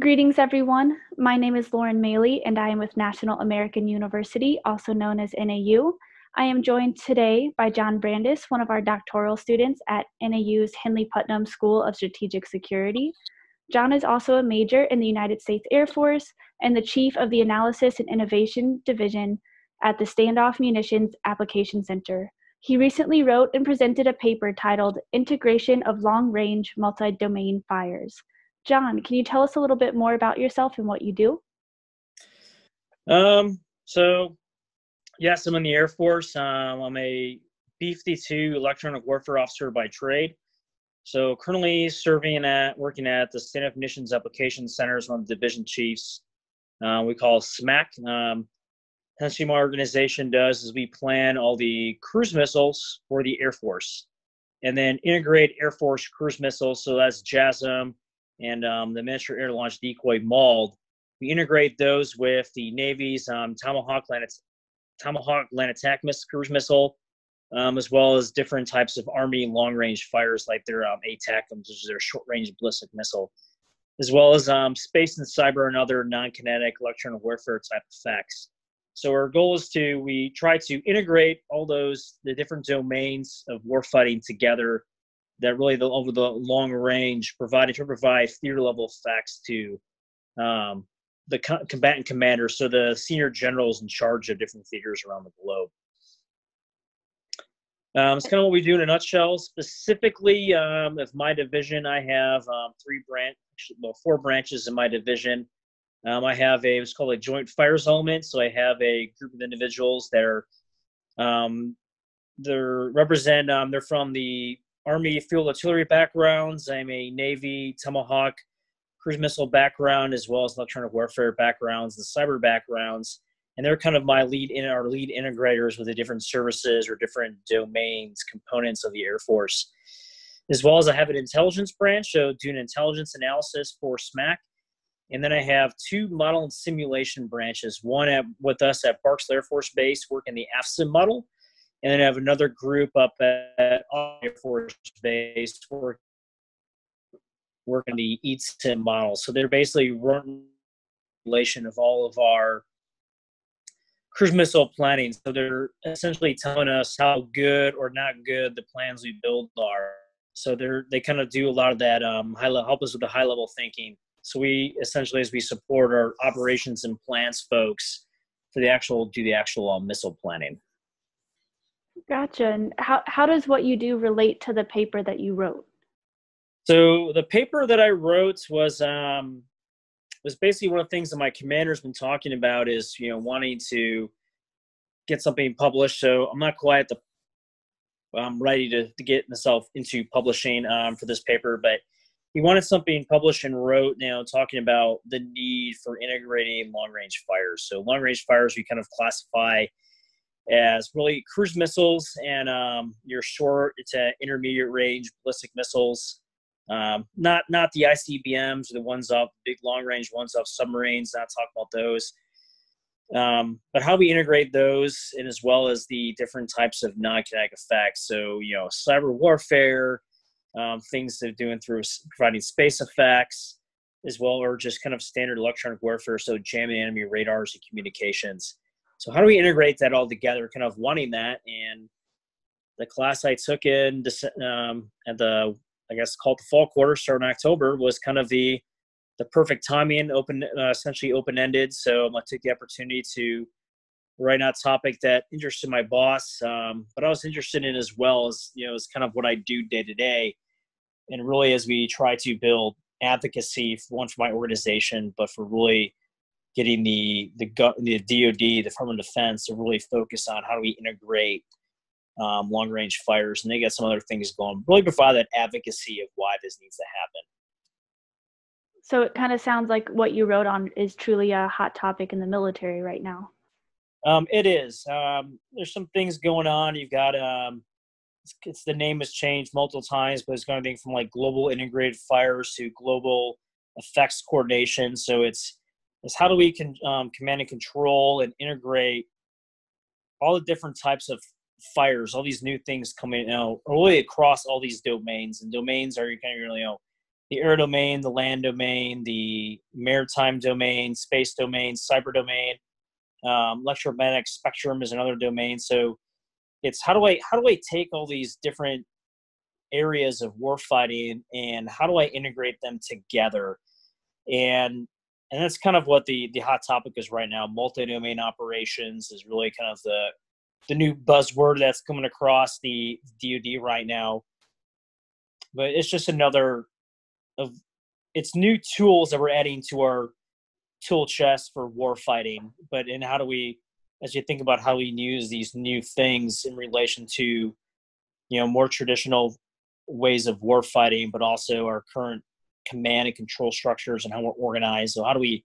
Greetings, everyone. My name is Lauren Maley, and I am with National American University, also known as NAU. I am joined today by John Brandes, one of our doctoral students at NAU's Henley-Putnam School of Strategic Security. John is also a major in the United States Air Force and the chief of the Analysis and Innovation Division at the Standoff Munitions Application Center. He recently wrote and presented a paper titled Integration of Long-Range Multi-Domain Fires. John, can you tell us a little bit more about yourself and what you do? Yes, I'm in the Air Force. I'm a B-52 electronic warfare officer by trade. So currently working at the Standoff Munitions Application Center as one of the division chiefs. We call SMAC. Essentially, my organization does is we plan all the cruise missiles for the Air Force, and then integrate Air Force cruise missiles. So that's JASSM and the miniature air launch decoy MALD. We integrate those with the Navy's Tomahawk land attack cruise missile, as well as different types of Army long-range fighters like their ATACMs, which is their short-range ballistic missile, as well as space and cyber and other non-kinetic electronic warfare type effects. So our goal is we try to integrate all the different domains of warfighting together that really over the long range provide theater level effects to the combatant commanders, so the senior generals in charge of different theaters around the globe. It's kind of what we do in a nutshell. Specifically, of my division, I have four branches in my division. I have what's called a joint fires element. So I have a group of individuals that are, they're from the Army field artillery backgrounds. I'm a Navy Tomahawk cruise missile background, as well as electronic warfare backgrounds and cyber backgrounds. And they're kind of our lead integrators with the different services or different domains, components of the Air Force. As well as I have an intelligence branch, so doing intelligence analysis for SMAC. And then I have two model and simulation branches, one with us at Barksdale Air Force Base working the AFSIM model, and then I have another group up at Air Force Base working the EATSIM model. So they're basically running relation of all of our cruise missile planning. So they're essentially telling us how good or not good the plans we build are. So they kind of do a lot of that, help us with the high-level thinking. So we essentially, as we support our operations and plans folks to do the actual missile planning. Gotcha. And how does what you do relate to the paper that you wrote? So the paper that I wrote was basically one of the things that my commander's been talking about is, wanting to get something published. So I'm not quite I'm ready to get myself into publishing for this paper, but he wanted something published and wrote talking about the need for integrating long-range fires. So long-range fires we kind of classify as really cruise missiles and your short to intermediate range ballistic missiles. Not the ICBMs, the ones off big long-range ones off submarines, not talking about those. But how we integrate those, and as well as the different types of non-kinetic effects. So, cyber warfare, things they're doing through providing space effects as well, or just kind of standard electronic warfare, so jamming enemy radars and communications. So how do we integrate that all together, kind of wanting that? And the class I took in called the fall quarter, starting in October, was kind of the perfect timing, essentially open-ended. So I took the opportunity to write on a topic that interested my boss, but I was interested in as well as, it's kind of what I do day to day. And really, as we try to build advocacy, for my organization, but for really getting the DOD, the Department of Defense, to really focus on how do we integrate long-range fires. And they got some other things going, really provide that advocacy of why this needs to happen. So it kind of sounds like what you wrote on is truly a hot topic in the military right now. It is. There's some things going on. You've got the name has changed multiple times, but it's going to be from global integrated fires to global effects coordination. So it's how do we command and control and integrate all the different types of fires, all these new things coming out, really across all these domains. And domains are kind of the air domain, the land domain, the maritime domain, space domain, cyber domain, electromagnetic spectrum is another domain. So it's how do I take all these different areas of warfighting and how do I integrate them together? And that's kind of what the hot topic is right now. Multi-domain operations is really kind of the new buzzword that's coming across the DoD right now. But it's just another of it's new tools that we're adding to our tool chest for warfighting. But and how do we, as you think about how we use these new things in relation to, you know, more traditional ways of warfighting, but also our current command and control structures and how we're organized. So how do we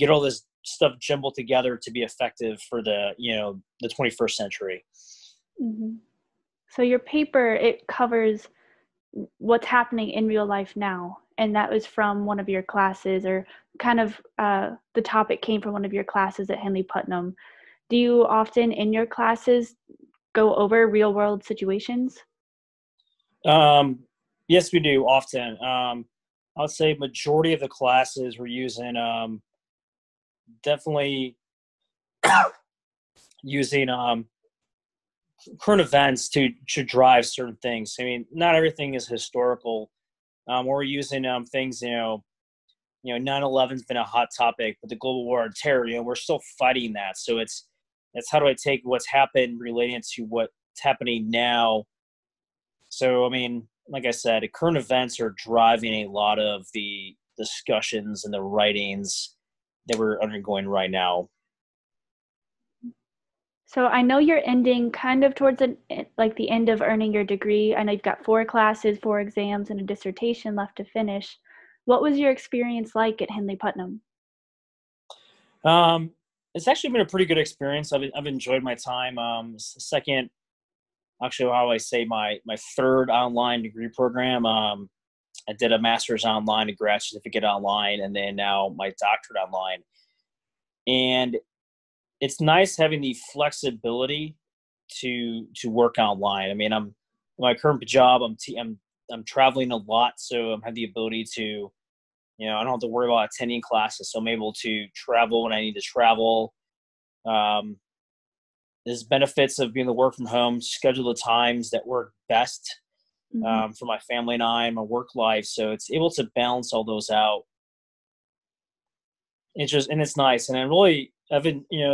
get all this stuff jumbled together to be effective for the, you know, the 21st century? Mm-hmm. So your paper, it covers what's happening in real life now. And that was from one of your classes, or kind of the topic came from one of your classes at Henley-Putnam. Do you often in your classes go over real world situations? Yes, we do often. I would say majority of the classes we're using, definitely using current events to drive certain things. I mean, not everything is historical. We're using things, you know, 9/11's been a hot topic, but the global war on terror, you know, we're still fighting that. So it's how do I take what's happened relating to what's happening now? So I mean, like I said, current events are driving a lot of the discussions and the writings that we're undergoing right now. So I know you're ending kind of towards the end of earning your degree. I know you've got 4 classes, 4 exams, and a dissertation left to finish. What was your experience like at Henley-Putnam? It's actually been a pretty good experience. I've enjoyed my time. My third online degree program. I did a master's online, a grad certificate online, and then now my doctorate online. And it's nice having the flexibility to work online. I mean, my current job, I'm traveling a lot, so I have the ability to, you know, I don't have to worry about attending classes, so I'm able to travel when I need to travel. There's benefits of being able to work from home, schedule the times that work best for my family and I and my work life. So it's able to balance all those out. And it's nice. And it's one of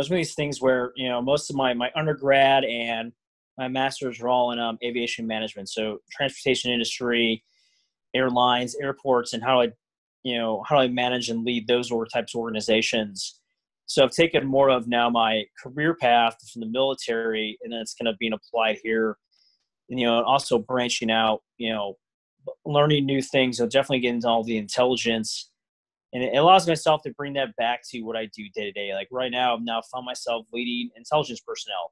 these things where, you know, most of my undergrad and my master's are all in aviation management. So transportation industry, airlines, airports, and how do I manage and lead those types of organizations. So I've taken more of now my career path from the military, and then it's kind of being applied here, and, you know, and also branching out, you know, learning new things. I'll definitely get into all the intelligence, and it allows myself to bring that back to what I do day to day. Like right now, I've now found myself leading intelligence personnel.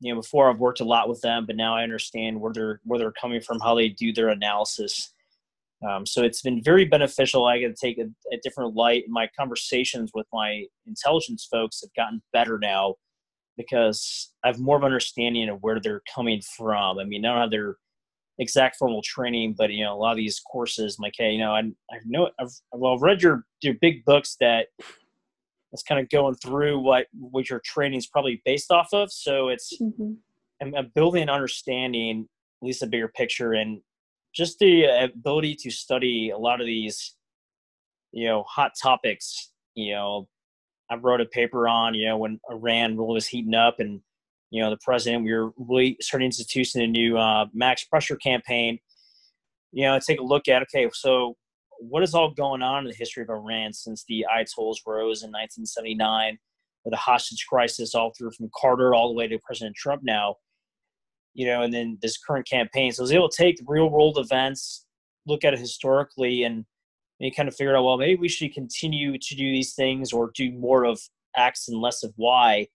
You know, before I've worked a lot with them, but now I understand where they're coming from, how they do their analysis. So it's been very beneficial. I can take a different light. My conversations with my intelligence folks have gotten better now because I have more of an understanding of where they're coming from. I mean, I don't have their exact formal training, but, you know, a lot of these courses, I'm like, hey, you know, I've read your big books that's kind of going through what your training is probably based off of. So it's I'm building an understanding, at least a bigger picture, and just the ability to study a lot of these, you know, hot topics. You know, I wrote a paper on, you know, when Iran really was heating up and, you know, the president, we were really starting instituting a new max pressure campaign. You know, take a look at, okay, so what is all going on in the history of Iran since the Ayatollahs rose in 1979, or the hostage crisis all through from Carter all the way to President Trump now. You know, and then this current campaign. So I was able to take real world events, look at it historically, and you kind of figure out, well, maybe we should continue to do these things or do more of X and less of Y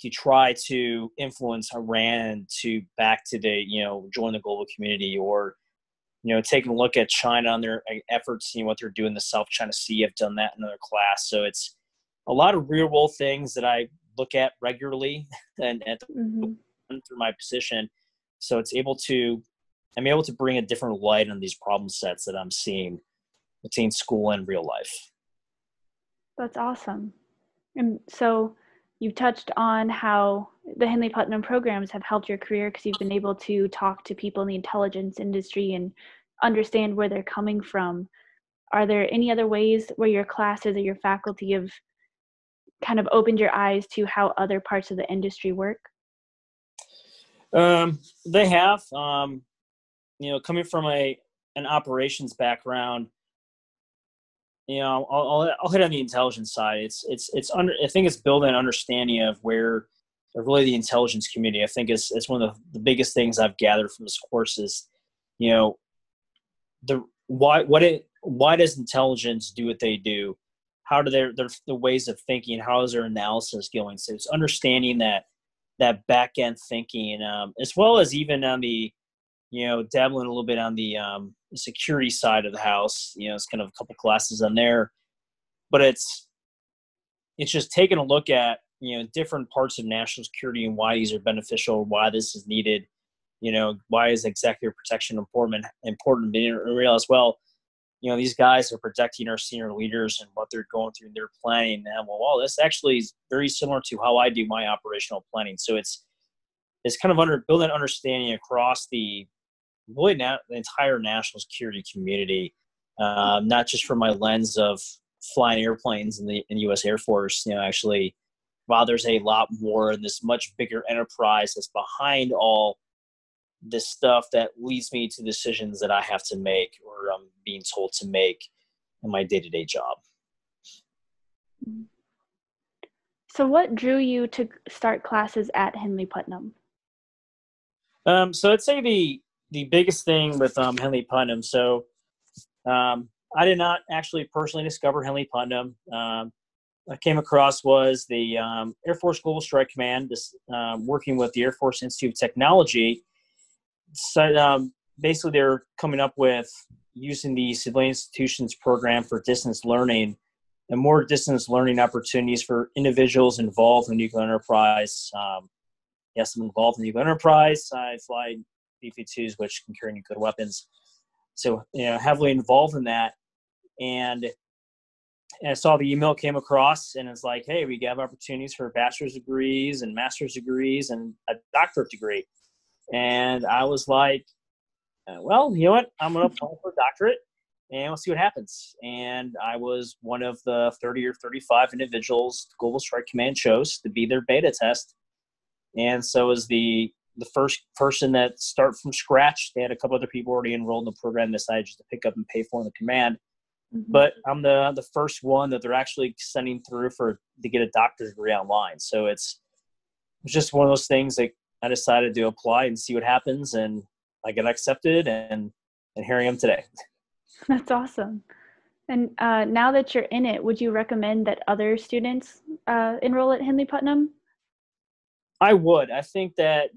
to try to influence Iran to back to the, you know, join the global community, or, you know, taking a look at China on their efforts, seeing what they're doing in the South China Sea. I've done that in another class. So it's a lot of real world things that I look at regularly and at through my position. So it's able to I'm able to bring a different light on these problem sets that I'm seeing between school and real life. That's awesome. And so you've touched on how the Henley-Putnam programs have helped your career because you've been able to talk to people in the intelligence industry and understand where they're coming from. Are there any other ways where your classes or your faculty have kind of opened your eyes to how other parts of the industry work? They have. You know, coming from an operations background, you know, I'll hit on the intelligence side. I think it's building an understanding of where, or really the intelligence community. I think it's one of the biggest things I've gathered from this course is, you know, why does intelligence do what they do? How do their ways of thinking? How is their analysis going? So it's understanding that back end thinking, as well as even on the, you know, dabbling a little bit on the security side of the house. You know, it's kind of a couple classes on there, but it's just taking a look at, you know, different parts of national security and why these are beneficial, why this is needed, you know, why is executive protection important, and realize, well, you know, these guys are protecting our senior leaders and what they're going through and their planning. And well, this actually is very similar to how I do my operational planning. So it's kind of building an understanding across the entire national security community, not just from my lens of flying airplanes in the U.S. Air Force. You know, actually, wow, there's a lot more in this much bigger enterprise that's behind all this stuff that leads me to decisions that I have to make or I'm being told to make in my day-to-day job. So what drew you to start classes at Henley-Putnam? So I'd say the biggest thing with Henley-Putnam. So I did not actually personally discover Henley-Putnam. I came across was the Air Force Global Strike Command, working with the Air Force Institute of Technology. So basically they're coming up with using the Civilian Institutions Program for distance learning and more distance learning opportunities for individuals involved in nuclear enterprise. Yes, I'm involved in nuclear enterprise. I fly B-52s, which can carry nuclear weapons. So, you know, heavily involved in that. And I saw the email came across, and it's like, hey, we have opportunities for bachelor's degrees and master's degrees and a doctorate degree. And I was like, well, you know what? I'm going to apply for a doctorate, and we'll see what happens. And I was one of the 30 or 35 individuals the Global Strike Command chose to be their beta test. And so was the first person that started from scratch. They had a couple other people already enrolled in the program, decided just to pick up and pay for in the command. Mm-hmm. But I'm the first one that they're actually sending through to get a doctorate degree online. So it's just one of those things that I decided to apply and see what happens, and I got accepted, and here I am today. That's awesome. And now that you're in it, would you recommend that other students enroll at Henley-Putnam? I would. I think that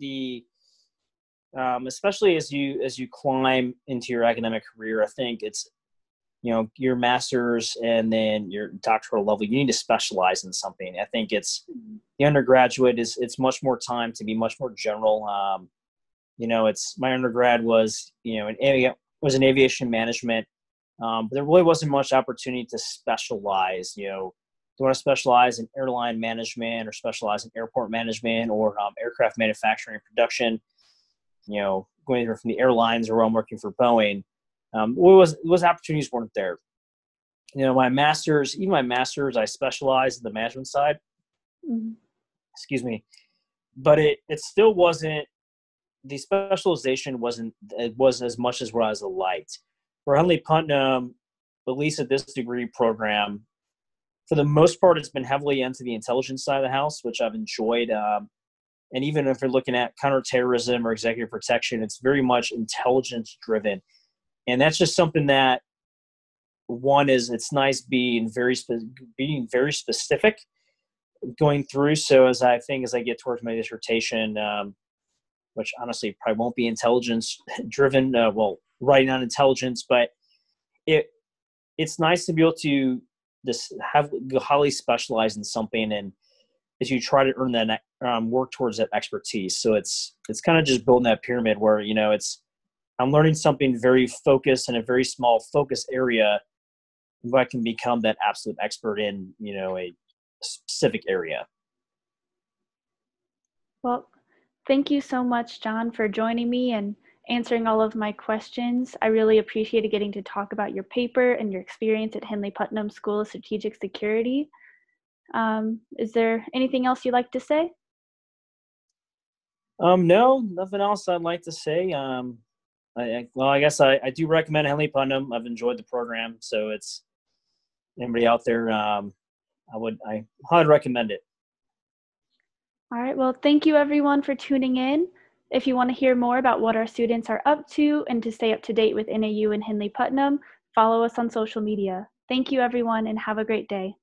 especially as you climb into your academic career, I think it's, you know, your master's and then your doctoral level, you need to specialize in something. I think it's the undergraduate it's much more time to be much more general. You know, my undergrad was, you know, in aviation management. But there really wasn't much opportunity to specialize. You know, do you want to specialize in airline management or specialize in airport management or aircraft manufacturing and production? You know, going from the airlines or I'm working for Boeing. It was opportunities weren't there. You know, my master's, I specialized in the management side. Mm-hmm. Excuse me. But it still wasn't, the specialization wasn't as much as what I was liked. For Henley-Putnam, at least at this degree program, for the most part, it's been heavily into the intelligence side of the house, which I've enjoyed. And even if you're looking at counterterrorism or executive protection, it's very much intelligence driven. And that's just something that, one is, it's nice being very specific going through. So as I get towards my dissertation, which honestly probably won't be intelligence driven, writing on intelligence, but it's nice to be able to just have highly specialize in something, and as you try to earn that, work towards that expertise. So it's kind of just building that pyramid where, you know, it's I'm learning something very focused in a very small focus area where I can become that absolute expert in, you know, a specific area. Well, thank you so much, John, for joining me and answering all of my questions. I really appreciated getting to talk about your paper and your experience at Henley-Putnam School of Strategic Security. Is there anything else you'd like to say? No, nothing else I'd like to say. I do recommend Henley-Putnam. I've enjoyed the program, so it's anybody out there, I highly recommend it. All right, well, thank you everyone for tuning in. If you want to hear more about what our students are up to and to stay up to date with NAU and Henley-Putnam, follow us on social media. Thank you everyone and have a great day.